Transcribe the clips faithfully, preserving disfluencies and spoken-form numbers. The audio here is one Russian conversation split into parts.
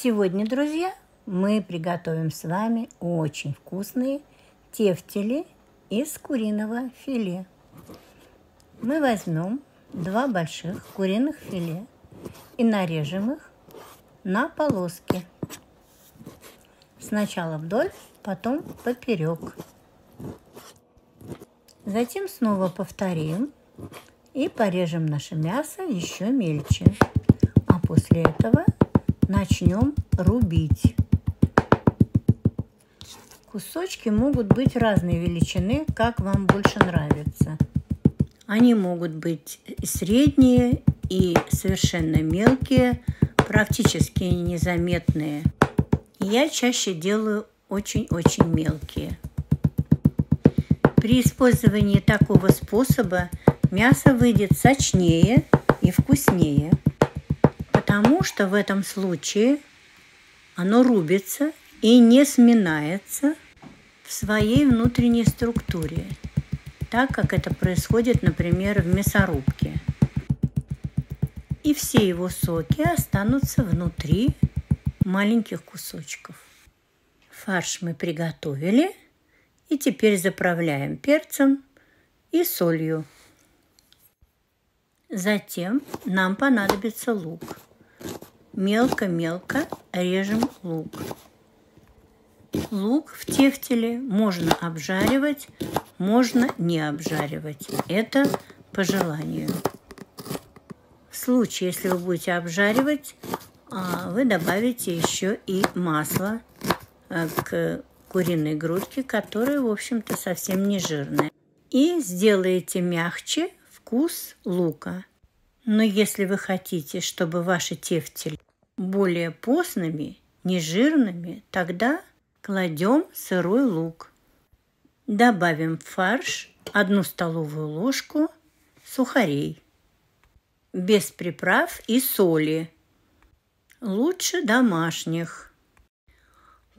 Сегодня, друзья, мы приготовим с вами очень вкусные тефтели из куриного филе. Мы возьмем два больших куриных филе и нарежем их на полоски. Сначала вдоль, потом поперек. Затем снова повторим и порежем наше мясо еще мельче. А после этого начнем рубить. Кусочки могут быть разной величины, как вам больше нравится. Они могут быть и средние, и совершенно мелкие, практически незаметные. Я чаще делаю очень-очень мелкие. При использовании такого способа мясо выйдет сочнее и вкуснее, потому что в этом случае оно рубится и не сминается в своей внутренней структуре, так как это происходит, например, в мясорубке. И все его соки останутся внутри маленьких кусочков. Фарш мы приготовили и теперь заправляем перцем и солью. Затем нам понадобится лук. Мелко-мелко режем лук. Лук в тефтеле можно обжаривать, можно не обжаривать. Это по желанию. В случае, если вы будете обжаривать, вы добавите еще и масло к куриной грудке, которая, в общем-то, совсем не жирная. И сделаете мягче вкус лука. Но если вы хотите, чтобы ваши тефтели более постными, нежирными, тогда кладем сырой лук. Добавим в фарш одну столовую ложку сухарей. Без приправ и соли. Лучше домашних.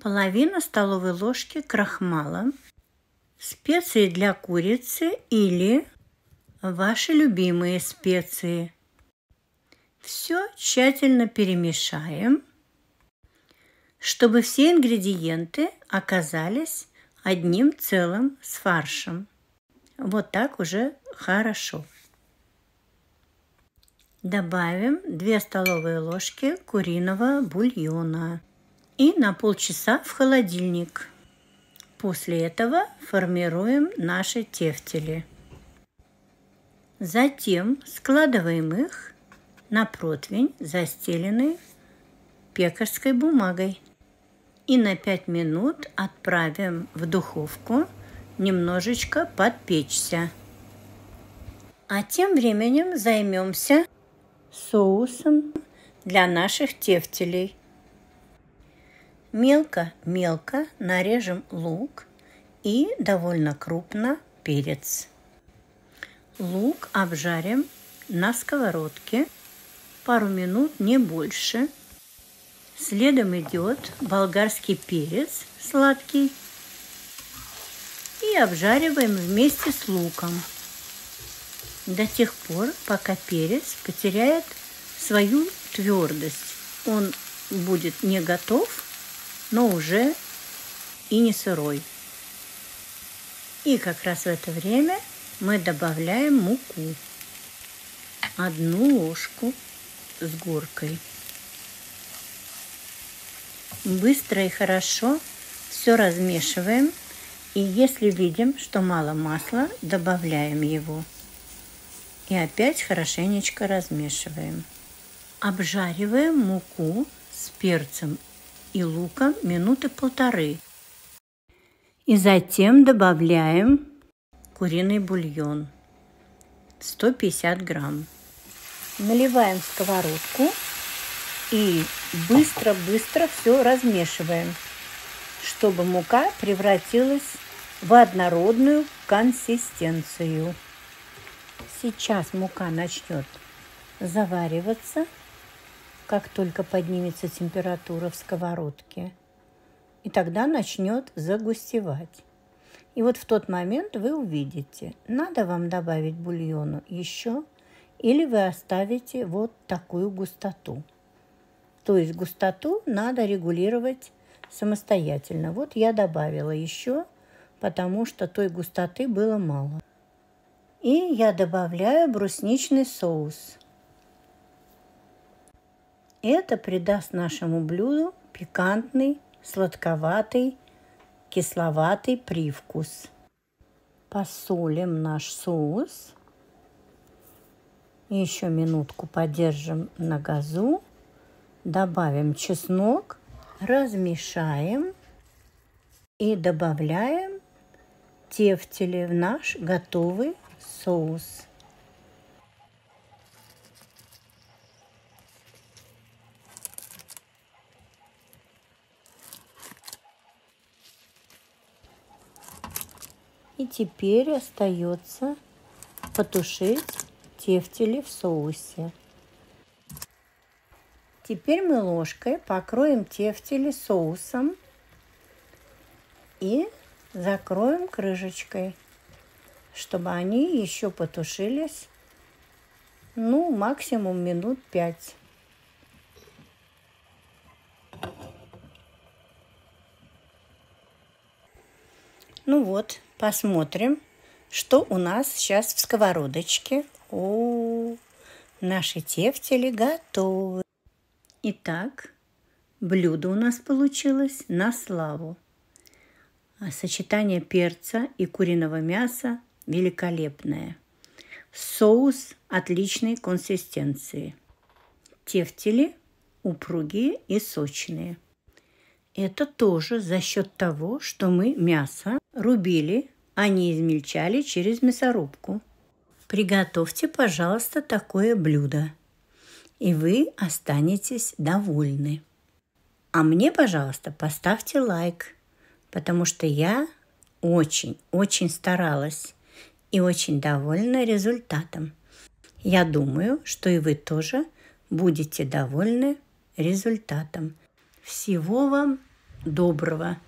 Половина столовой ложки крахмала. Специи для курицы или ваши любимые специи. Все тщательно перемешаем, чтобы все ингредиенты оказались одним целым с фаршем. Вот так уже хорошо. Добавим две столовые ложки куриного бульона и на полчаса в холодильник. После этого формируем наши тефтели. Затем складываем их на противень, застеленный пекарской бумагой. И на пять минут отправим в духовку немножечко подпечься. А тем временем займемся соусом для наших тефтелей. Мелко-мелко нарежем лук и довольно крупно перец. Лук обжарим на сковородке пару минут, не больше. Следом идет болгарский перец сладкий. И обжариваем вместе с луком до тех пор, пока перец потеряет свою твердость. Он будет не готов, но уже и не сырой. И как раз в это время мы добавляем муку. Одну ложку с горкой. Быстро и хорошо все размешиваем, и если видим, что мало масла, добавляем его. И опять хорошенечко размешиваем. Обжариваем муку с перцем и луком минуты полторы. И затем добавляем куриный бульон сто пятьдесят грамм. Наливаем в сковородку и быстро-быстро все размешиваем, чтобы мука превратилась в однородную консистенцию. Сейчас мука начнет завариваться, как только поднимется температура в сковородке, и тогда начнет загустевать. И вот в тот момент вы увидите, надо вам добавить бульону еще или вы оставите вот такую густоту. То есть густоту надо регулировать самостоятельно. Вот я добавила еще, потому что той густоты было мало. И я добавляю брусничный соус. Это придаст нашему блюду пикантный, сладковатый, кисловатый привкус. Посолим наш соус. Еще минутку подержим на газу. Добавим чеснок. Размешаем. И добавляем тефтели в наш готовый соус. И теперь остается потушить тефтели в соусе. Теперь мы ложкой покроем тефтели соусом и закроем крышечкой, чтобы они еще потушились, ну, максимум минут пять. Ну вот, посмотрим, что у нас сейчас в сковородочке. О, наши тефтели готовы. Итак, блюдо у нас получилось на славу. А сочетание перца и куриного мяса великолепное. Соус отличной консистенции. Тефтели упругие и сочные. Это тоже за счет того, что мы мясо рубили, а не измельчали через мясорубку. Приготовьте, пожалуйста, такое блюдо, и вы останетесь довольны. А мне, пожалуйста, поставьте лайк, потому что я очень-очень старалась и очень довольна результатом. Я думаю, что и вы тоже будете довольны результатом. Всего вам доброго!